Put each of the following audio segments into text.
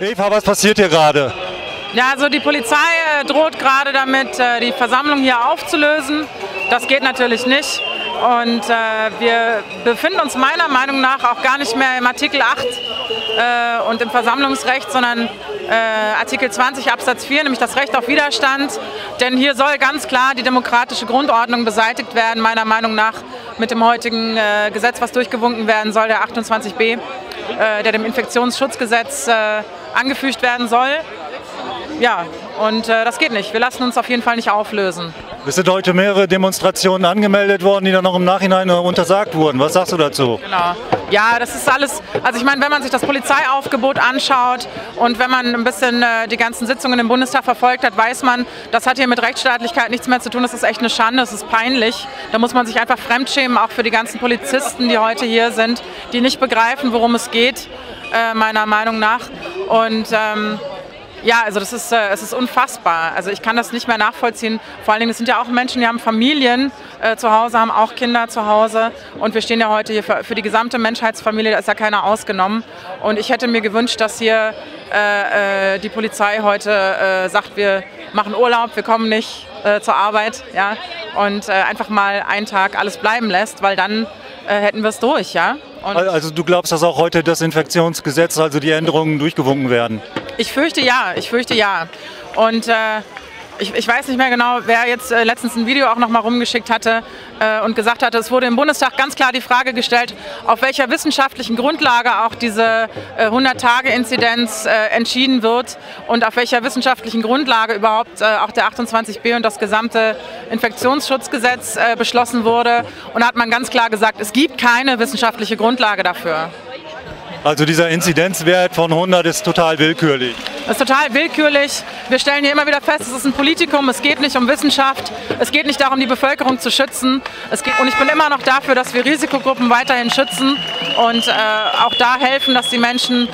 Eva, was passiert hier gerade? Ja, also die Polizei droht gerade damit, die Versammlung hier aufzulösen. Das geht natürlich nicht. Und wir befinden uns meiner Meinung nach auch gar nicht mehr im Artikel 8 und im Versammlungsrecht, sondern Artikel 20 Absatz 4, nämlich das Recht auf Widerstand. Denn hier soll ganz klar die demokratische Grundordnung beseitigt werden, meiner Meinung nach, mit dem heutigen Gesetz, was durchgewunken werden soll, der 28b, der dem Infektionsschutzgesetz angefügt werden soll. Ja, und das geht nicht. Wir lassen uns auf jeden Fall nicht auflösen. Es sind heute mehrere Demonstrationen angemeldet worden, die dann noch im Nachhinein untersagt wurden. Was sagst du dazu? Genau. Ja, das ist alles, also ich meine, wenn man sich das Polizeiaufgebot anschaut und wenn man ein bisschen die ganzen Sitzungen im Bundestag verfolgt hat, weiß man, das hat hier mit Rechtsstaatlichkeit nichts mehr zu tun. Das ist echt eine Schande, das ist peinlich. Da muss man sich einfach fremdschämen, auch für die ganzen Polizisten, die heute hier sind, die nicht begreifen, worum es geht, meiner Meinung nach. Und ja, also das ist, es ist unfassbar. Also ich kann das nicht mehr nachvollziehen. Vor allen Dingen, es sind ja auch Menschen, die haben Familien zu Hause, haben auch Kinder zu Hause. Und wir stehen ja heute hier für die gesamte Menschheitsfamilie, da ist ja keiner ausgenommen. Und ich hätte mir gewünscht, dass hier die Polizei heute sagt, wir machen Urlaub, wir kommen nicht zur Arbeit. Ja? Und einfach mal einen Tag alles bleiben lässt, weil dann hätten wir es durch. Ja? Und also du glaubst, dass auch heute das Infektionsgesetz, also die Änderungen, durchgewunken werden? Ich fürchte ja, ich fürchte ja. Und ich weiß nicht mehr genau, wer jetzt letztens ein Video auch noch mal rumgeschickt hatte und gesagt hatte, es wurde im Bundestag ganz klar die Frage gestellt, auf welcher wissenschaftlichen Grundlage auch diese 100-Tage-Inzidenz entschieden wird und auf welcher wissenschaftlichen Grundlage überhaupt auch der 28b und das gesamte Infektionsschutzgesetz beschlossen wurde. Und da hat man ganz klar gesagt, es gibt keine wissenschaftliche Grundlage dafür. Also dieser Inzidenzwert von 100 ist total willkürlich. Das ist total willkürlich. Wir stellen hier immer wieder fest, es ist ein Politikum, es geht nicht um Wissenschaft, es geht nicht darum, die Bevölkerung zu schützen. Und ich bin immer noch dafür, dass wir Risikogruppen weiterhin schützen und auch da helfen, dass die Menschen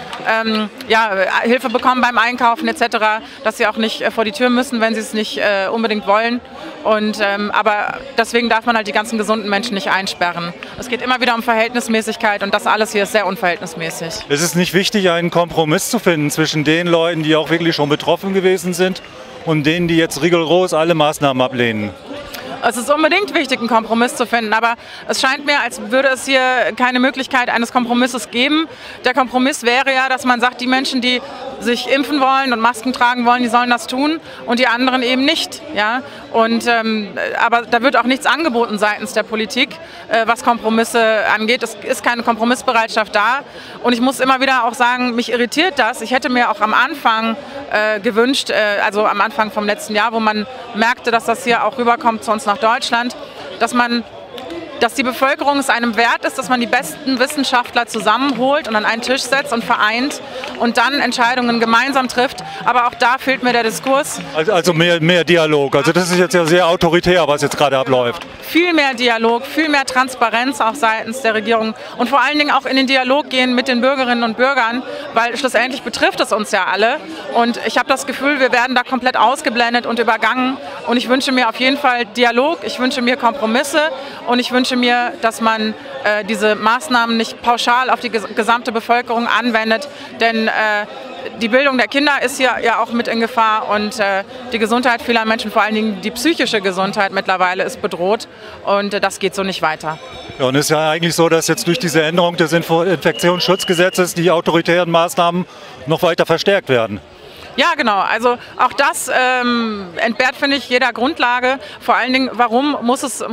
ja, Hilfe bekommen beim Einkaufen etc., dass sie auch nicht vor die Tür müssen, wenn sie es nicht unbedingt wollen. Und, aber deswegen darf man halt die ganzen gesunden Menschen nicht einsperren. Es geht immer wieder um Verhältnismäßigkeit und das alles hier ist sehr unverhältnismäßig. Es ist nicht wichtig, einen Kompromiss zu finden zwischen den Leuten, die auch wirklich schon betroffen gewesen sind und denen, die jetzt rigoros alle Maßnahmen ablehnen. Es ist unbedingt wichtig, einen Kompromiss zu finden, aber es scheint mir, als würde es hier keine Möglichkeit eines Kompromisses geben. Der Kompromiss wäre ja, dass man sagt, die Menschen, die sich impfen wollen und Masken tragen wollen, die sollen das tun und die anderen eben nicht. Ja? Und, aber da wird auch nichts angeboten seitens der Politik, was Kompromisse angeht. Es ist keine Kompromissbereitschaft da und ich muss immer wieder auch sagen, mich irritiert das. Ich hätte mir auch am Anfang gewünscht, also am Anfang vom letzten Jahr, wo man merkte, dass das hier auch rüberkommt zu uns nach Deutschland, dass die Bevölkerung es einem wert ist, dass man die besten Wissenschaftler zusammenholt und an einen Tisch setzt und vereint und dann Entscheidungen gemeinsam trifft. Aber auch da fehlt mir der Diskurs. Also mehr Dialog. Also das ist jetzt ja sehr autoritär, was jetzt gerade abläuft. Genau. Viel mehr Dialog, viel mehr Transparenz auch seitens der Regierung und vor allen Dingen auch in den Dialog gehen mit den Bürgerinnen und Bürgern, weil schlussendlich betrifft es uns ja alle. Und ich habe das Gefühl, wir werden da komplett ausgeblendet und übergangen. Und ich wünsche mir auf jeden Fall Dialog, ich wünsche mir Kompromisse und ich wünsche mir, dass man diese Maßnahmen nicht pauschal auf die gesamte Bevölkerung anwendet, denn die Bildung der Kinder ist hier ja auch mit in Gefahr und die Gesundheit vieler Menschen, vor allen Dingen die psychische Gesundheit mittlerweile, ist bedroht und das geht so nicht weiter. Ja, und es ist ja eigentlich so, dass jetzt durch diese Änderung des Infektionsschutzgesetzes die autoritären Maßnahmen noch weiter verstärkt werden. Ja, genau. Also auch das entbehrt, finde ich, jeder Grundlage. Vor allen Dingen, warum muss es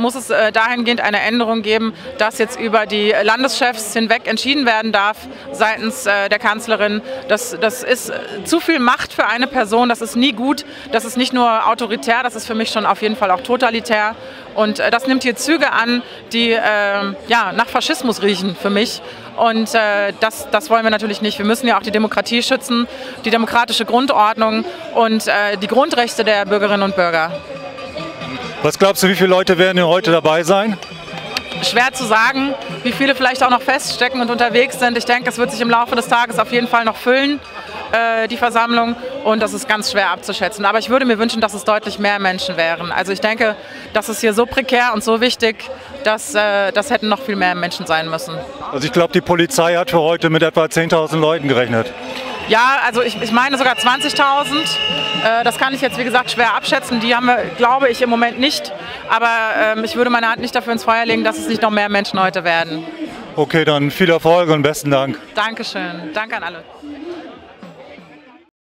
dahingehend eine Änderung geben, dass jetzt über die Landeschefs hinweg entschieden werden darf seitens der Kanzlerin. Das ist zu viel Macht für eine Person. Das ist nie gut. Das ist nicht nur autoritär, das ist für mich schon auf jeden Fall auch totalitär. Und das nimmt hier Züge an, die ja, nach Faschismus riechen für mich. Und das wollen wir natürlich nicht. Wir müssen ja auch die Demokratie schützen, die demokratische Grundordnung und die Grundrechte der Bürgerinnen und Bürger. Was glaubst du, wie viele Leute werden hier heute dabei sein? Schwer zu sagen, wie viele vielleicht auch noch feststecken und unterwegs sind. Ich denke, es wird sich im Laufe des Tages auf jeden Fall noch füllen, die Versammlung. Und das ist ganz schwer abzuschätzen. Aber ich würde mir wünschen, dass es deutlich mehr Menschen wären. Also ich denke, das ist hier so prekär und so wichtig, dass das hätten noch viel mehr Menschen sein müssen. Also ich glaube, die Polizei hat für heute mit etwa 10.000 Leuten gerechnet. Ja, also ich meine sogar 20.000. Das kann ich jetzt, wie gesagt, schwer abschätzen. Die haben wir, glaube ich, im Moment nicht. Aber ich würde meine Hand nicht dafür ins Feuer legen, dass es nicht noch mehr Menschen heute werden. Okay, dann viel Erfolg und besten Dank. Dankeschön. Danke an alle.